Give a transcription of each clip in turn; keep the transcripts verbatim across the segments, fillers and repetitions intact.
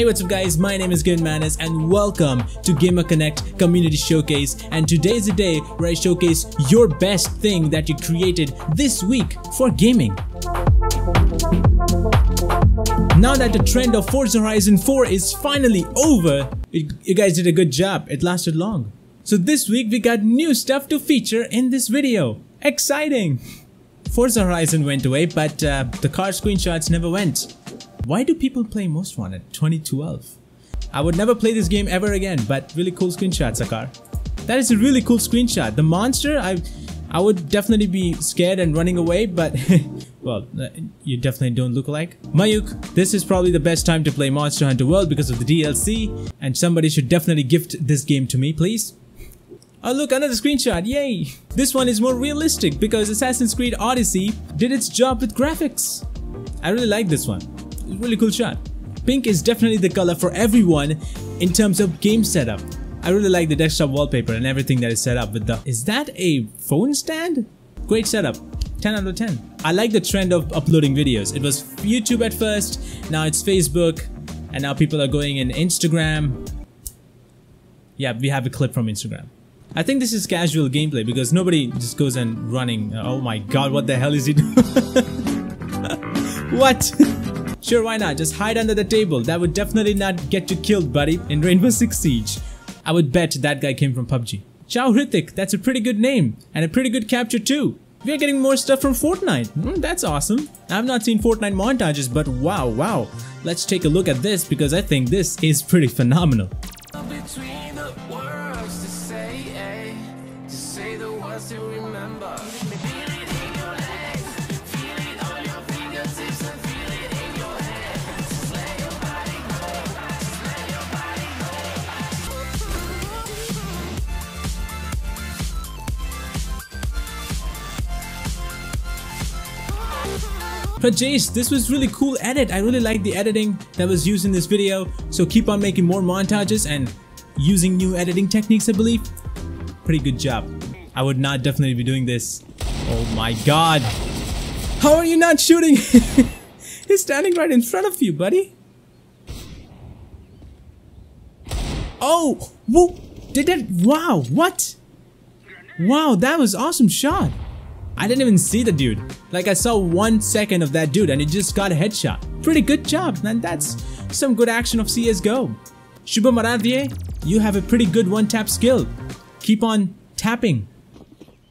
Hey, what's up guys, my name is Gin Manners and welcome to Gamer Connect Community Showcase, and today is the day where I showcase your best thing that you created this week for gaming. Now that the trend of Forza Horizon four is finally over, it, you guys did a good job, it lasted long. So this week we got new stuff to feature in this video. Exciting! Forza Horizon went away, but uh, the car screenshots never went. Why do people play Most Wanted twenty twelve? I would never play this game ever again, but really cool screenshot, Sakaar. That is a really cool screenshot. The monster, I I would definitely be scared and running away, but well, you definitely don't look alike. Mayuk, this is probably the best time to play Monster Hunter World because of the D L C, and somebody should definitely gift this game to me, please. Oh look, another screenshot, yay! This one is more realistic because Assassin's Creed Odyssey did its job with graphics. I really like this one. Really cool shot. Pink is definitely the color for everyone in terms of game setup. I really like the desktop wallpaper and everything that is set up with the... Is that a phone stand? Great setup. ten out of ten. I like the trend of uploading videos. It was YouTube at first, now it's Facebook, and now people are going in Instagram. Yeah, we have a clip from Instagram. I think this is casual gameplay because nobody just goes and running. Oh my god, what the hell is he doing? What? Sure, why not? Just hide under the table. That would definitely not get you killed, buddy. In Rainbow Six Siege. I would bet that guy came from P U B G. Ciao Hrithik, that's a pretty good name. And a pretty good capture too. We are getting more stuff from Fortnite. Mm, that's awesome. I've not seen Fortnite montages, but wow, wow. Let's take a look at this because I think this is pretty phenomenal. Between the words to say, eh, to say the words to remember. But Jace, this was really cool edit. I really like the editing that was used in this video. So keep on making more montages and using new editing techniques, I believe. Pretty good job. I would not definitely be doing this. Oh my god. How are you not shooting? He's standing right in front of you, buddy. Oh, whoa, did that, wow, what? Wow, that was awesome shot. I didn't even see the dude. Like, I saw one second of that dude and he just got a headshot. Pretty good job, man. That's some good action of C S G O. Shubham Aradhya, you have a pretty good one-tap skill. Keep on tapping.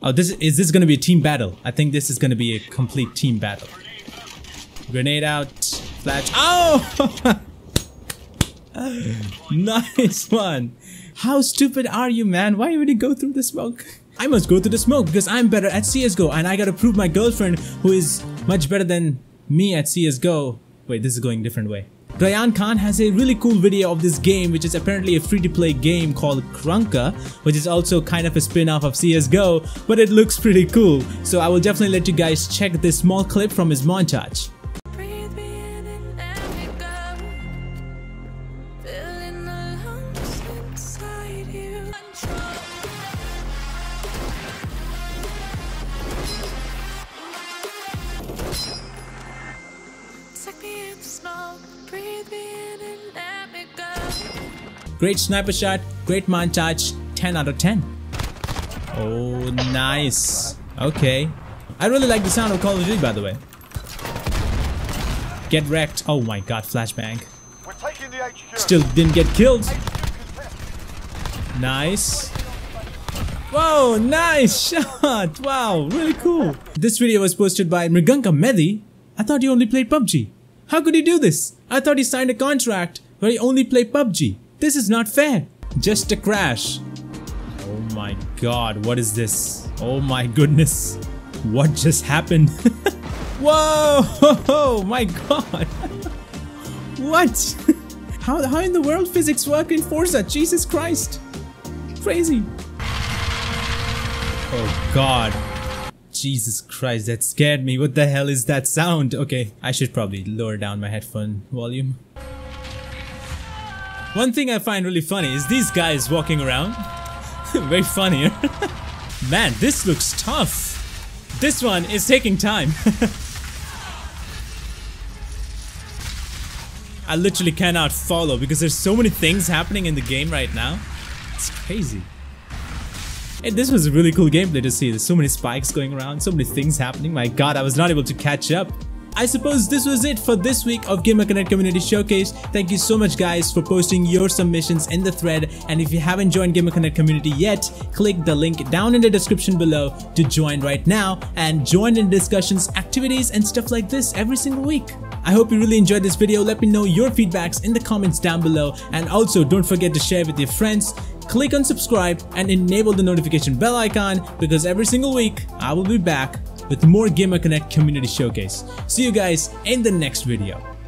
Oh, this is this gonna be a team battle? I think this is gonna be a complete team battle. Grenade out, flash. Oh, nice one. How stupid are you, man? Why would you go through the smoke? I must go through the smoke because I'm better at C S G O and I gotta prove my girlfriend who is much better than me at C S G O. Wait, this is going a different way. Ryan Khan has a really cool video of this game, which is apparently a free-to-play game called Krunker, which is also kind of a spin-off of C S G O, but it looks pretty cool. So I will definitely let you guys check this small clip from his montage. Great sniper shot, great montage, ten out of ten. Oh, nice. Okay. I really like the sound of Call of Duty, by the way. Get wrecked. Oh my god, flashbang. We're taking the H Q. Still didn't get killed. Nice. Whoa, nice shot. Wow, really cool. This video was posted by Mriganka Mehdi. I thought you only played P U B G. How could he do this? I thought he signed a contract where he only played P U B G. This is not fair. Just a crash. Oh my god, what is this? Oh my goodness. What just happened? Whoa! Oh my god. What? How, how in the world physics work in Forza? Jesus Christ. Crazy. Oh god. Jesus Christ, that scared me. What the hell is that sound? Okay, I should probably lower down my headphone volume. One thing I find really funny is these guys walking around. Way funnier. Man, this looks tough. This one is taking time. I literally cannot follow because there's so many things happening in the game right now. It's crazy. Hey, this was a really cool gameplay to see. There's so many spikes going around, so many things happening. My god, I was not able to catch up. I suppose this was it for this week of Gamer Connect Community Showcase. Thank you so much guys for posting your submissions in the thread, and if you haven't joined Gamer Connect Community yet, click the link down in the description below to join right now and join in discussions, activities and stuff like this every single week. I hope you really enjoyed this video. Let me know your feedbacks in the comments down below, and also don't forget to share with your friends. Click on subscribe and enable the notification bell icon, because every single week I will be back with more Gamer Connect Community Showcase. See you guys in the next video.